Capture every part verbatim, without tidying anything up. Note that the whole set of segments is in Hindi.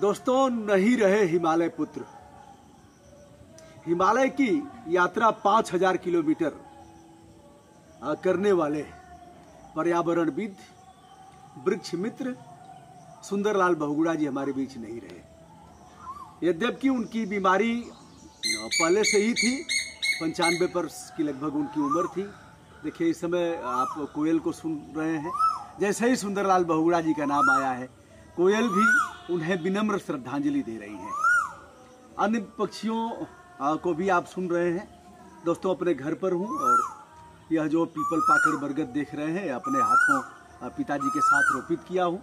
दोस्तों नहीं रहे हिमालय पुत्र। हिमालय की यात्रा पांच हजार किलोमीटर करने वाले पर्यावरणविद वृक्ष मित्र सुंदरलाल बहुगुणा जी हमारे बीच नहीं रहे। यद्यपि उनकी बीमारी पहले से ही थी, पंचानवे वर्ष की लगभग उनकी उम्र थी। देखिए इस समय आप कोयल को सुन रहे हैं, जैसे ही सुंदरलाल बहुगुणा जी का नाम आया है कोयल भी उन्हें विनम्र श्रद्धांजलि दे रही है। अन्य पक्षियों को भी आप सुन रहे हैं। दोस्तों अपने घर पर हूँ और यह जो पीपल पाकड़ बरगद देख रहे हैं अपने हाथों पिताजी के साथ रोपित किया हूँ।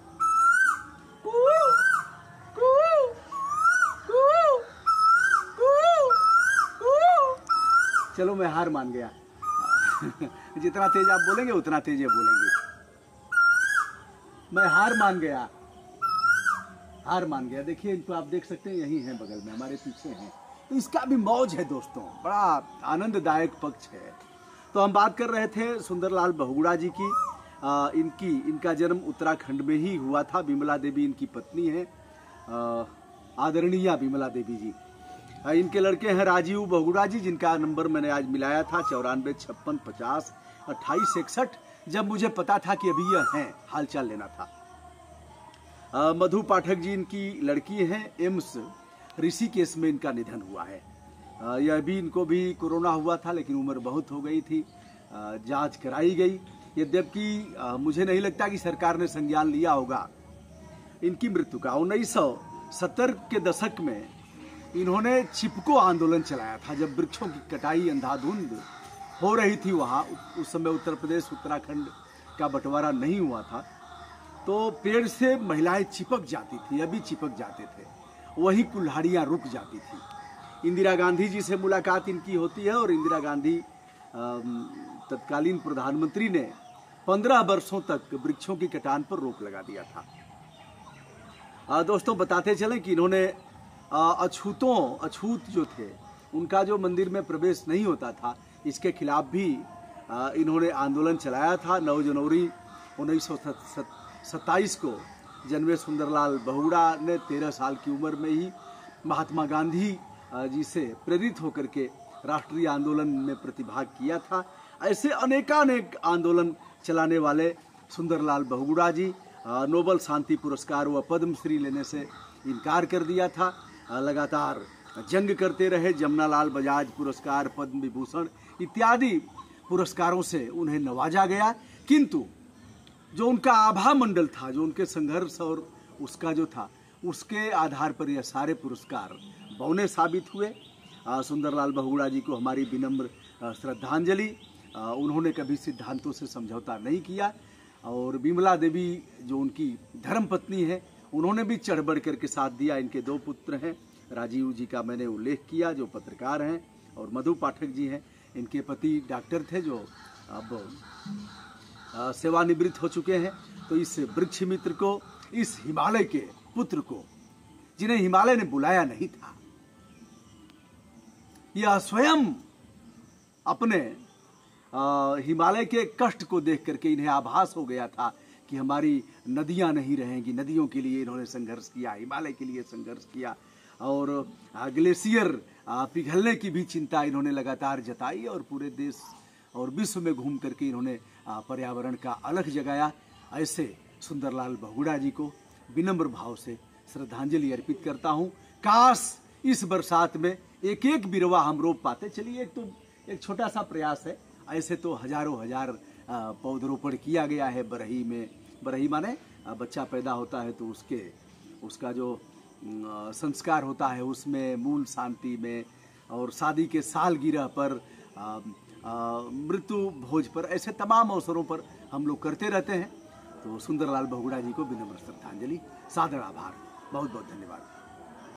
चलो मैं हार मान गया। जितना तेज आप बोलेंगे उतना तेज ये बोलेंगे। मैं हार मान गया, हार मान गया। देखिए इनको आप देख सकते हैं, यही हैं बगल में हमारे पीछे हैं। तो इसका भी मौज है दोस्तों, बड़ा आनंददायक पक्ष है। तो हम बात कर रहे थे सुंदरलाल बहुगुणा जी की। आ, इनकी इनका जन्म उत्तराखंड में ही हुआ था। विमला देवी इनकी पत्नी है, आदरणीय विमला देवी जी। इनके लड़के हैं राजीव बहुगुणा जी, जिनका नंबर मैंने आज मिलाया था चौरानवे छप्पन पचास अट्ठाईस इकसठ। जब मुझे पता था कि अभी यह हैं, हालचाल लेना था। मधु पाठक जी इनकी लड़की हैं। एम्स ऋषिकेश में इनका निधन हुआ है। आ, यह भी इनको भी कोरोना हुआ था, लेकिन उम्र बहुत हो गई थी। जांच कराई गई, यद्यपि मुझे नहीं लगता कि सरकार ने संज्ञान लिया होगा इनकी मृत्यु का। उन्नीस सौ सत्तर के दशक में इन्होंने चिपको आंदोलन चलाया था, जब वृक्षों की कटाई अंधाधुंध हो रही थी वहाँ। उस समय उत्तर प्रदेश उत्तराखंड का बंटवारा नहीं हुआ था, तो पेड़ से महिलाएं चिपक जाती थी, अभी चिपक जाते थे, वहीं कुल्हाड़ियाँ रुक जाती थी। इंदिरा गांधी जी से मुलाकात इनकी होती है और इंदिरा गांधी तत्कालीन प्रधानमंत्री ने पंद्रह वर्षों तक वृक्षों की कटान पर रोक लगा दिया था। आ, दोस्तों बताते चलें कि इन्होंने अछूतों अछूत जो थे उनका जो मंदिर में प्रवेश नहीं होता था, इसके खिलाफ भी इन्होंने आंदोलन चलाया था। नौ जनवरी उन्नीस सौ सत्ताईस को जन्मे सुंदरलाल बहुगुणा ने तेरह साल की उम्र में ही महात्मा गांधी जी से प्रेरित होकर के राष्ट्रीय आंदोलन में प्रतिभाग किया था। ऐसे अनेकानेक आंदोलन चलाने वाले सुंदरलाल बहुगुणा जी नोबेल शांति पुरस्कार व पद्मश्री लेने से इनकार कर दिया था। लगातार जंग करते रहे। जमुना लाल बजाज पुरस्कार, पद्म विभूषण इत्यादि पुरस्कारों से उन्हें नवाजा गया, किंतु जो उनका आभा मंडल था, जो उनके संघर्ष और उसका जो था, उसके आधार पर यह सारे पुरस्कार बौने साबित हुए। सुंदरलाल बहुगुणा जी को हमारी विनम्र श्रद्धांजलि। उन्होंने कभी सिद्धांतों से समझौता नहीं किया। और विमला देवी जो उनकी धर्मपत्नी है, उन्होंने भी चढ़ बढ़ करके साथ दिया। इनके दो पुत्र हैं, राजीव जी का मैंने उल्लेख किया जो पत्रकार हैं, और मधु पाठक जी हैं, इनके पति डॉक्टर थे जो अब सेवानिवृत्त हो चुके हैं। तो इस वृक्ष मित्र को, इस हिमालय के पुत्र को, जिन्हें हिमालय ने बुलाया नहीं था, यह स्वयं अपने हिमालय के कष्ट को देख करके इन्हें आभास हो गया था कि हमारी नदियां नहीं रहेंगी। नदियों के लिए इन्होंने संघर्ष किया, हिमालय के लिए संघर्ष किया, और ग्लेशियर पिघलने की भी चिंता इन्होंने लगातार जताई। और पूरे देश और विश्व में घूम करके इन्होंने पर्यावरण का अलख जगाया। ऐसे सुंदरलाल बहुगुणा जी को विनम्र भाव से श्रद्धांजलि अर्पित करता हूँ। काश इस बरसात में एक एक बिरवा हम रोप पाते। चलिए एक तो एक छोटा सा प्रयास है, ऐसे तो हजारों हजार पौधरोपण किया गया है। बरही में, बरही माने बच्चा पैदा होता है तो उसके उसका जो संस्कार होता है उसमें, मूल शांति में, और शादी के सालगिरह पर, मृत्यु भोज पर, ऐसे तमाम अवसरों पर हम लोग करते रहते हैं। तो सुंदरलाल बहुगुणा जी को विनम्र श्रद्धांजलि, सादर आभार, बहुत बहुत धन्यवाद।